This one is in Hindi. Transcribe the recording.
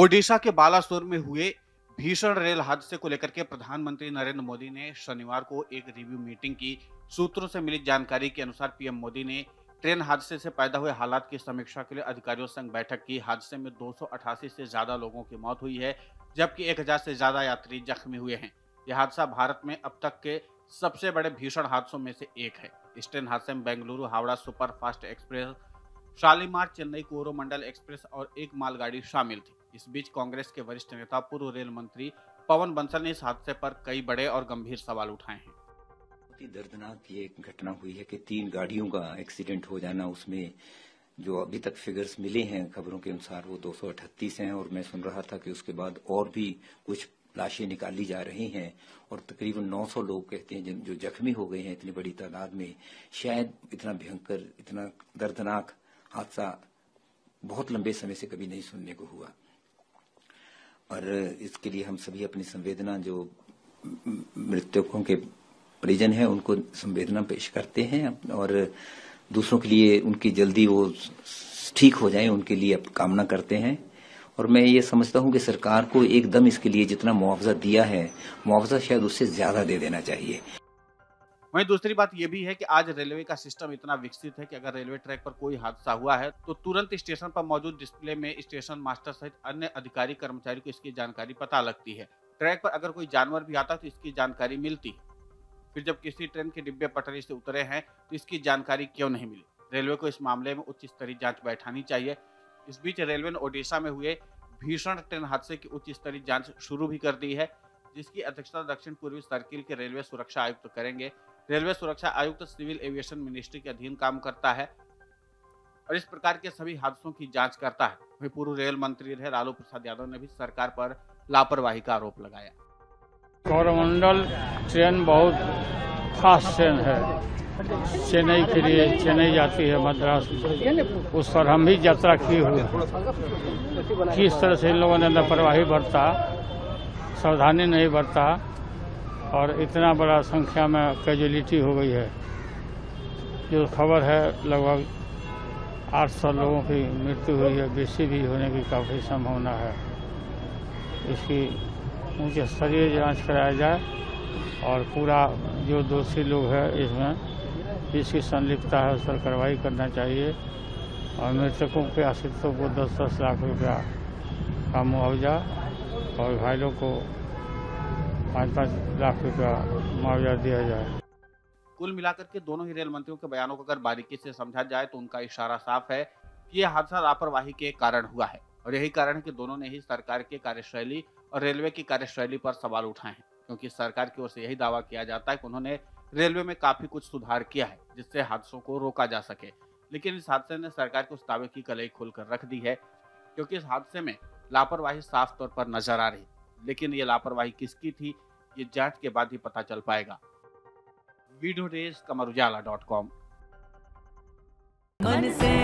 ओडिशा के बालासोर में हुए भीषण रेल हादसे को लेकर के प्रधानमंत्री नरेंद्र मोदी ने शनिवार को एक रिव्यू मीटिंग की। सूत्रों से मिली जानकारी के अनुसार पीएम मोदी ने ट्रेन हादसे से पैदा हुए हालात की समीक्षा के लिए अधिकारियों संग बैठक की। हादसे में 288 से ज्यादा लोगों की मौत हुई है, जबकि 1000 से ज्यादा यात्री जख्मी हुए हैं। यह हादसा भारत में अब तक के सबसे बड़े भीषण हादसों में से एक है। इस ट्रेन हादसे में Bengaluru Howrah super fast express, Shalimar Chennai Coromandel express और एक मालगाड़ी शामिल थी। इस बीच कांग्रेस के वरिष्ठ नेता पूर्व रेल मंत्री पवन बंसल ने इस हादसे पर कई बड़े और गंभीर सवाल उठाए हैं। बहुत ही दर्दनाक ये घटना हुई है कि 3 गाड़ियों का एक्सीडेंट हो जाना, उसमें जो अभी तक फिगर्स मिले हैं खबरों के अनुसार वो 238 हैं और मैं सुन रहा था कि उसके बाद और भी कुछ लाशें निकाली जा रही हैं और तकरीबन 900 लोग कहते हैं जो जख्मी हो गए हैं। इतनी बड़ी तादाद में शायद इतना भयंकर, इतना दर्दनाक हादसा बहुत लंबे समय से कभी नहीं सुनने को हुआ और इसके लिए हम सभी अपनी संवेदना, जो मृतकों के परिजन हैं उनको संवेदना पेश करते हैं और दूसरों के लिए उनकी जल्दी वो ठीक हो जाएं उनके लिए कामना करते हैं। और मैं ये समझता हूं कि सरकार को एकदम इसके लिए जितना मुआवजा दिया है, मुआवजा शायद उससे ज्यादा दे देना चाहिए। वहीं दूसरी बात यह भी है कि आज रेलवे का सिस्टम इतना विकसित है कि अगर रेलवे ट्रैक पर कोई हादसा हुआ है तो तुरंत स्टेशन पर मौजूद डिस्प्ले में स्टेशन मास्टर सहित अन्य अधिकारी कर्मचारी को इसकी जानकारी पता लगती है। ट्रैक पर अगर कोई जानवर भी आता है तो इसकी जानकारी मिलती है। फिर जब किसी ट्रेन के डिब्बे पटरी से उतरे हैं तो इसकी जानकारी क्यों नहीं मिली? रेलवे को इस मामले में उच्च स्तरीय जाँच बैठानी चाहिए। इस बीच रेलवे ने ओडिशा में हुए भीषण ट्रेन हादसे की उच्च स्तरीय जाँच शुरू भी कर दी है, जिसकी अध्यक्षता दक्षिण पूर्वी सर्किल के रेलवे सुरक्षा आयुक्त करेंगे। रेलवे सुरक्षा आयुक्त सिविल एविएशन मिनिस्ट्री के अधीन काम करता है और इस प्रकार के सभी हादसों की जांच करता है। वहीं पूर्व रेल मंत्री रहे लालू प्रसाद यादव ने भी सरकार पर लापरवाही का आरोप लगाया। कोरोमंडल ट्रेन बहुत फास्ट ट्रेन है, चेन्नई के लिए चेन्नई जाती है, मद्रास, उस पर हम भी यात्रा की हुई। किस तरह से इन लोगों ने लापरवाही बरता, सावधानी नहीं बरता और इतना बड़ा संख्या में कैजुअलिटी हो गई है। जो खबर है लगभग 800 लोगों की मृत्यु हुई है, बेसी भी होने की काफ़ी संभावना है। इसकी उच्च स्तरीय जांच कराया जाए और पूरा जो दोषी लोग हैं इसमें जिसकी संलिप्तता है उस पर कार्रवाई करना चाहिए और मृतकों के आश्रितों को 10-10 लाख रुपया का मुआवजा और घायलों को 5-5 लाख रुपया मुआवजा दिया जाए। कुल मिलाकर के दोनों ही रेल मंत्रियों के बयानों को अगर बारीकी से समझा जाए तो उनका इशारा साफ है कि यह हादसा लापरवाही के कारण हुआ है और यही कारण है कि दोनों ने ही सरकार की कार्यशैली और रेलवे की कार्यशैली पर सवाल उठाए हैं, क्योंकि सरकार की ओर से यही दावा किया जाता है कि उन्होंने रेलवे में काफी कुछ सुधार किया है जिससे हादसों को रोका जा सके। लेकिन इस हादसे ने सरकार को उस दावे की कलई खोलकर रख दी है, क्योंकि इस हादसे में लापरवाही साफ तौर पर नजर आ रही। लेकिन ये लापरवाही किसकी थी, ये जांच के बाद ही पता चल पाएगा। Video desk Amar Ujala dot com.